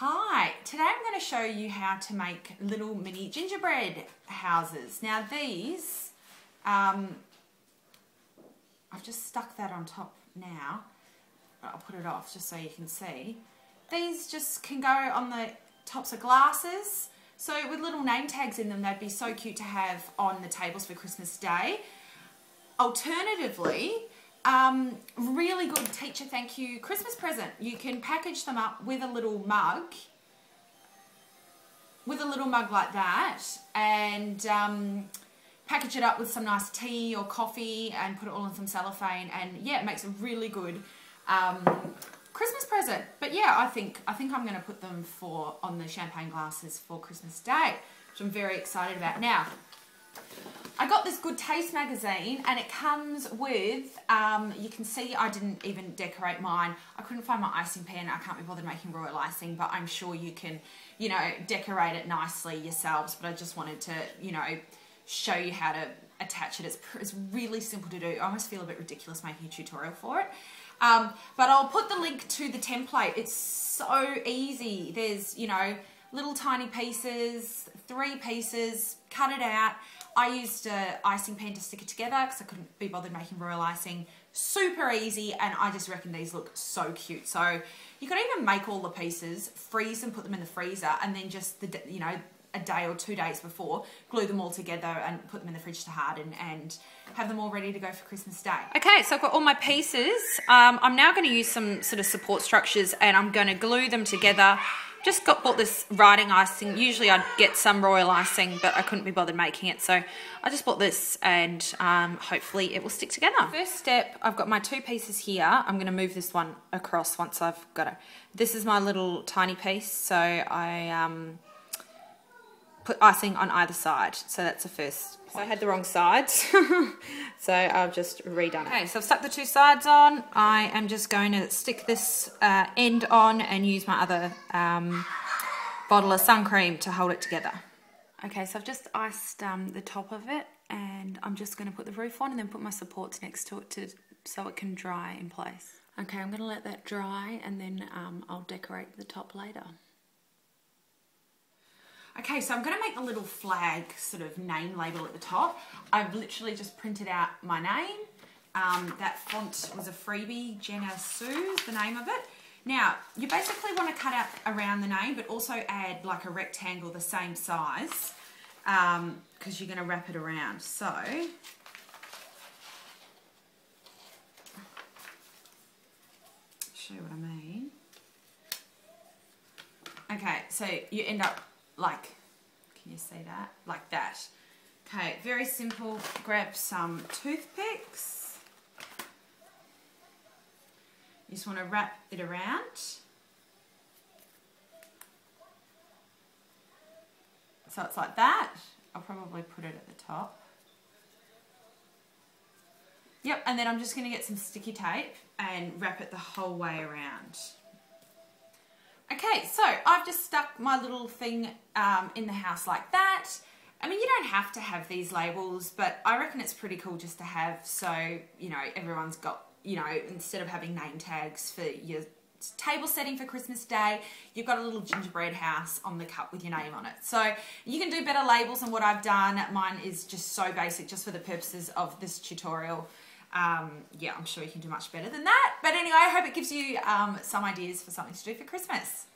Hi, today I'm going to show you how to make little mini gingerbread houses. Now these, I've just stuck that on top now, I'll put it off just so you can see. These just can go on the tops of glasses, so with little name tags in them, they'd be so cute to have on the tables for Christmas Day. Alternatively, really good teacher thank you Christmas present. You can package them up with a little mug, like that, and package it up with some nice tea or coffee and put it all in some cellophane, and yeah, it makes a really good Christmas present. But yeah, I think I'm going to put them on the champagne glasses for Christmas Day, which I'm very excited about. Now, I got this Good Taste magazine and it comes with, you can see I didn't even decorate mine. I couldn't find my icing pan. I can't be bothered making royal icing, but I'm sure you can, you know, decorate it nicely yourselves. But I just wanted to, you know, show you how to attach it. It's really simple to do. I almost feel a bit ridiculous making a tutorial for it. But I'll put the link to the template. It's so easy. There's, you know, little tiny pieces, 3 pieces, cut it out. I used an icing pan to stick it together because I couldn't be bothered making royal icing. Super easy, and I just reckon these look so cute. So you could even make all the pieces, freeze and put them in the freezer, and then just, you know, a day or 2 days before, glue them all together and put them in the fridge to harden and have them all ready to go for Christmas Day. Okay, so I've got all my pieces. I'm now going to use some sort of support structures and I'm going to glue them together. Just bought this writing icing. Usually I'd get some royal icing, but I couldn't be bothered making it, so I just bought this, and hopefully it will stick together. First step, I've got my 2 pieces here. I'm going to move this one across once I've got it. This is my little tiny piece, so I put icing on either side, so that's the first point. So I had the wrong sides, so I've just redone it. Okay, so I've stuck the 2 sides on. I am just going to stick this end on and use my other bottle of sun cream to hold it together. Okay, so I've just iced the top of it, and I'm just going to put the roof on and then put my supports next to it so it can dry in place. Okay, I'm going to let that dry, and then I'll decorate the top later. Okay, so I'm going to make the little flag sort of name label at the top. I've literally just printed out my name. That font was a freebie, Jenna Sue is the name of it. Now, you basically want to cut out around the name, but also add like a rectangle the same size, because you're going to wrap it around. So, show you what I mean. Okay, so you end up like, can you see that? Like that. Okay, very simple. Grab some toothpicks. You just want to wrap it around. So it's like that. I'll probably put it at the top. Yep, and then I'm just going to get some sticky tape and wrap it the whole way around. Okay, so I've just stuck my little thing in the house like that. I mean, you don't have to have these labels, but I reckon it's pretty cool just to have, so, you know, everyone's got, you know, instead of having name tags for your table setting for Christmas Day, you've got a little gingerbread house on the cup with your name on it. So you can do better labels than what I've done. Mine is just so basic, just for the purposes of this tutorial. Yeah, I'm sure you can do much better than that. But anyway, I hope it gives you some ideas for something to do for Christmas.